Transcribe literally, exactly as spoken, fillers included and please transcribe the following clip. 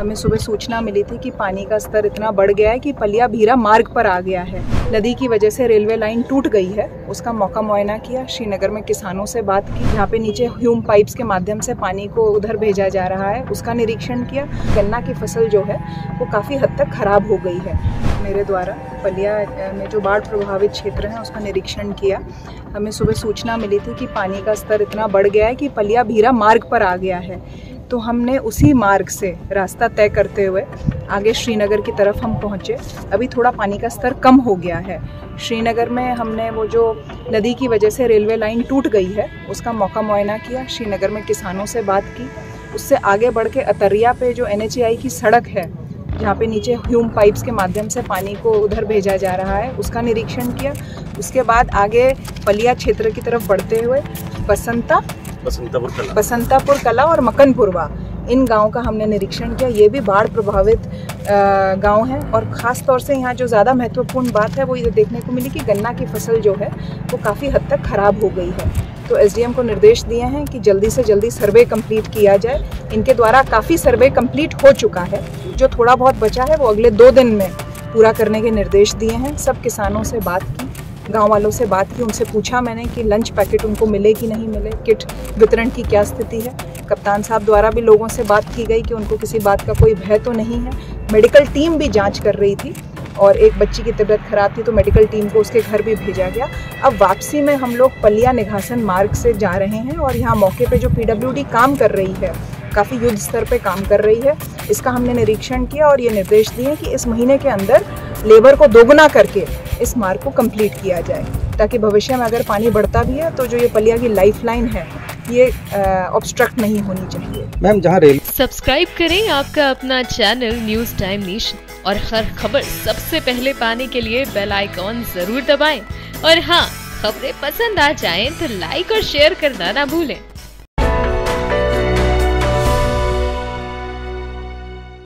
हमें सुबह सूचना मिली थी कि पानी का स्तर इतना बढ़ गया है कि पलिया भीरा मार्ग पर आ गया है। नदी की वजह से रेलवे लाइन टूट गई है, उसका मौका मुआयना किया। श्रीनगर में किसानों से बात की, यहाँ पे नीचे ह्यूम पाइप्स के माध्यम से पानी को उधर भेजा जा रहा है, उसका निरीक्षण किया। गन्ना की फसल जो है वो काफ़ी हद तक खराब हो गई है। मेरे द्वारा पलिया में जो बाढ़ प्रभावित क्षेत्र है उसका निरीक्षण किया। हमें सुबह सूचना मिली थी कि पानी का स्तर इतना बढ़ गया है कि पलिया भीरा मार्ग पर आ गया है, तो हमने उसी मार्ग से रास्ता तय करते हुए आगे श्रीनगर की तरफ हम पहुँचे। अभी थोड़ा पानी का स्तर कम हो गया है। श्रीनगर में हमने वो जो नदी की वजह से रेलवे लाइन टूट गई है उसका मौका मुआयना किया। श्रीनगर में किसानों से बात की, उससे आगे बढ़ के अतरिया पे जो एन एच आई की सड़क है जहाँ पे नीचे ह्यूम पाइप्स के माध्यम से पानी को उधर भेजा जा रहा है उसका निरीक्षण किया। उसके बाद आगे पलिया क्षेत्र की तरफ बढ़ते हुए बसंता बसंतापुर कला बसंतापुर कला और मकनपुरवा, इन गाँव का हमने निरीक्षण किया। ये भी बाढ़ प्रभावित गांव हैं और ख़ास तौर से यहाँ जो ज़्यादा महत्वपूर्ण बात है वो ये देखने को मिली कि गन्ना की फसल जो है वो काफ़ी हद तक खराब हो गई है। तो एस डी एम को निर्देश दिए हैं कि जल्दी से जल्दी सर्वे कंप्लीट किया जाए। इनके द्वारा काफ़ी सर्वे कंप्लीट हो चुका है, जो थोड़ा बहुत बचा है वो अगले दो दिन में पूरा करने के निर्देश दिए हैं। सब किसानों से बात की, गांव वालों से बात की, उनसे पूछा मैंने कि लंच पैकेट उनको मिले कि नहीं मिले, किट वितरण की क्या स्थिति है। कप्तान साहब द्वारा भी लोगों से बात की गई कि उनको किसी बात का कोई भय तो नहीं है। मेडिकल टीम भी जांच कर रही थी और एक बच्ची की तबीयत खराब थी तो मेडिकल टीम को उसके घर भी भेजा गया। अब वापसी में हम लोग पलिया निघासन मार्ग से जा रहे हैं और यहाँ मौके पे जो पी डब्ल्यू डी काम कर रही है, काफ़ी युद्ध स्तर पे काम कर रही है, इसका हमने निरीक्षण किया और ये निर्देश दिए कि इस महीने के अंदर लेबर को दोगुना करके इस मार्ग को कंप्लीट किया जाए, ताकि भविष्य में अगर पानी बढ़ता भी है तो जो ये पलिया की लाइफलाइन है ये ऑब्स्ट्रक्ट नहीं होनी चाहिए। मैम जहाँ रेल सब्सक्राइब करें आपका अपना चैनल न्यूज टाइम नेशन और हर खबर सबसे पहले पाने के लिए बेल आइकॉन जरूर दबाएं और हाँ, खबरें पसंद आ जाएं तो लाइक और शेयर करना ना भूलें।